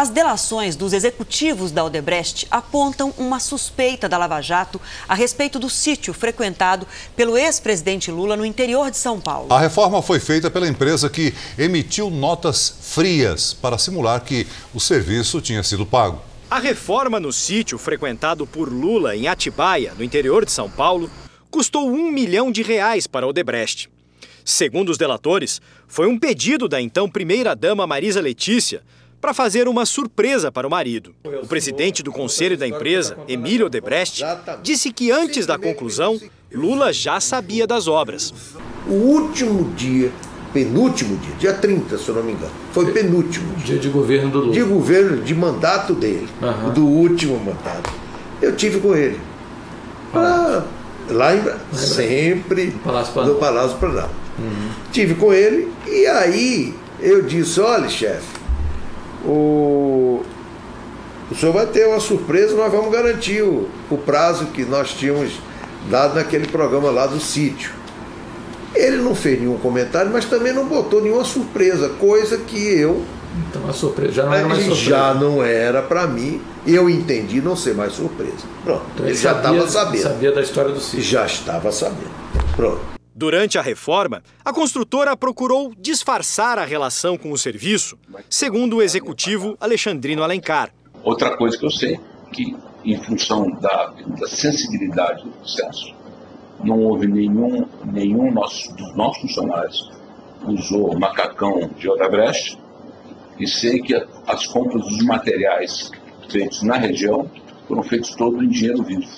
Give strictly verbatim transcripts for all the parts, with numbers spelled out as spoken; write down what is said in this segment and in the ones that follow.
As delações dos executivos da Odebrecht apontam uma suspeita da Lava Jato a respeito do sítio frequentado pelo ex-presidente Lula no interior de São Paulo. A reforma foi feita pela empresa que emitiu notas frias para simular que o serviço tinha sido pago. A reforma no sítio frequentado por Lula em Atibaia, no interior de São Paulo, custou um milhão de reais para Odebrecht. Segundo os delatores, foi um pedido da então primeira-dama Marisa Letícia para fazer uma surpresa para o marido. O presidente do conselho da empresa, Emílio Odebrecht, disse que antes da conclusão, Lula já sabia das obras. O último dia... penúltimo dia, dia trinta, se eu não me engano, foi penúltimo dia, dia de governo do Lula. De governo, de mandato dele, uhum. do último mandato. Eu tive com ele, pra, ah. lá em, sempre no Palácio, no Palácio Planalto. Uhum. Tive com ele e aí eu disse, olha chefe, o, o senhor vai ter uma surpresa, nós vamos garantir o, o prazo que nós tínhamos dado naquele programa lá do sítio. Ele não fez nenhum comentário, mas também não botou nenhuma surpresa, coisa que eu... Então a surpresa já não era mais surpresa. Já não era para mim, eu entendi não ser mais surpresa. Pronto, então ele já estava sabendo. Sabia da história do sítio. Já estava sabendo. Pronto. Durante a reforma, a construtora procurou disfarçar a relação com o serviço, segundo o executivo Alexandrino Alencar. Outra coisa que eu sei, que em função da, da sensibilidade do processo, não houve nenhum, nenhum nosso, dos nossos funcionários usou macacão de Odebrecht e sei que a, as compras dos materiais feitos na região foram feitos todo em dinheiro vivo.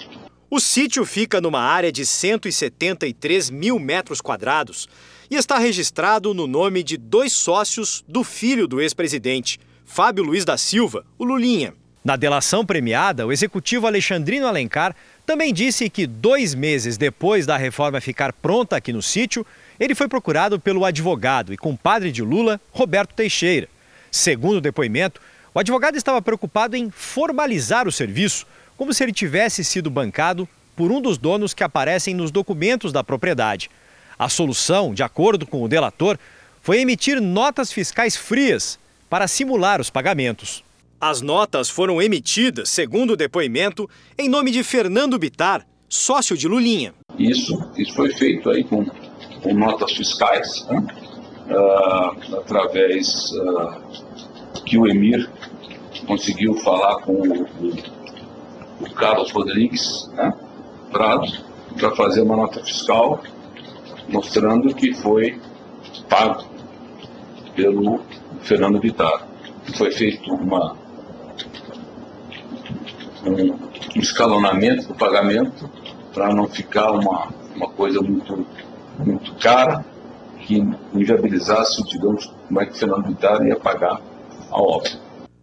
O sítio fica numa área de cento e setenta e três mil metros quadrados e está registrado no nome de dois sócios do filho do ex-presidente, Fábio Luiz da Silva, o Lulinha. Na delação premiada, o executivo Alexandrino Alencar também disse que dois meses depois da reforma ficar pronta aqui no sítio, ele foi procurado pelo advogado e compadre de Lula, Roberto Teixeira. Segundo o depoimento, o advogado estava preocupado em formalizar o serviço, como se ele tivesse sido bancado por um dos donos que aparecem nos documentos da propriedade. A solução, de acordo com o delator, foi emitir notas fiscais frias para simular os pagamentos. As notas foram emitidas, segundo o depoimento, em nome de Fernando Bittar, sócio de Lulinha. Isso, isso foi feito aí com, com notas fiscais, né? uh, através uh, que o Emir conseguiu falar com o, o Carlos Rodrigues, né? para fazer uma nota fiscal mostrando que foi pago pelo Fernando Bittar. Foi feito uma... um escalonamento do pagamento para não ficar uma, uma coisa muito, muito cara que inviabilizasse, digamos, como é que o Fernando Bittar ia pagar a obra.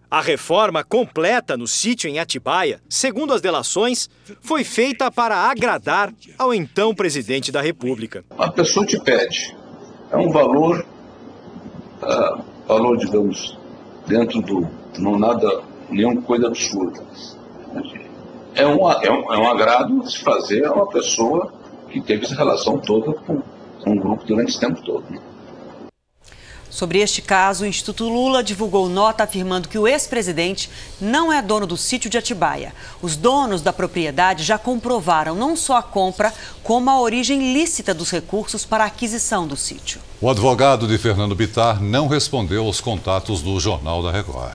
A reforma completa no sítio em Atibaia, segundo as delações, foi feita para agradar ao então presidente da República. A pessoa te pede, é um valor, uh, valor digamos, dentro do, não nada, nenhuma coisa absurda. É um, é, um, é um agrado se fazer a uma pessoa que teve essa relação toda com um grupo durante esse tempo todo. Né? Sobre este caso, o Instituto Lula divulgou nota afirmando que o ex-presidente não é dono do sítio de Atibaia. Os donos da propriedade já comprovaram não só a compra, como a origem lícita dos recursos para a aquisição do sítio. O advogado de Fernando Bittar não respondeu aos contatos do Jornal da Record.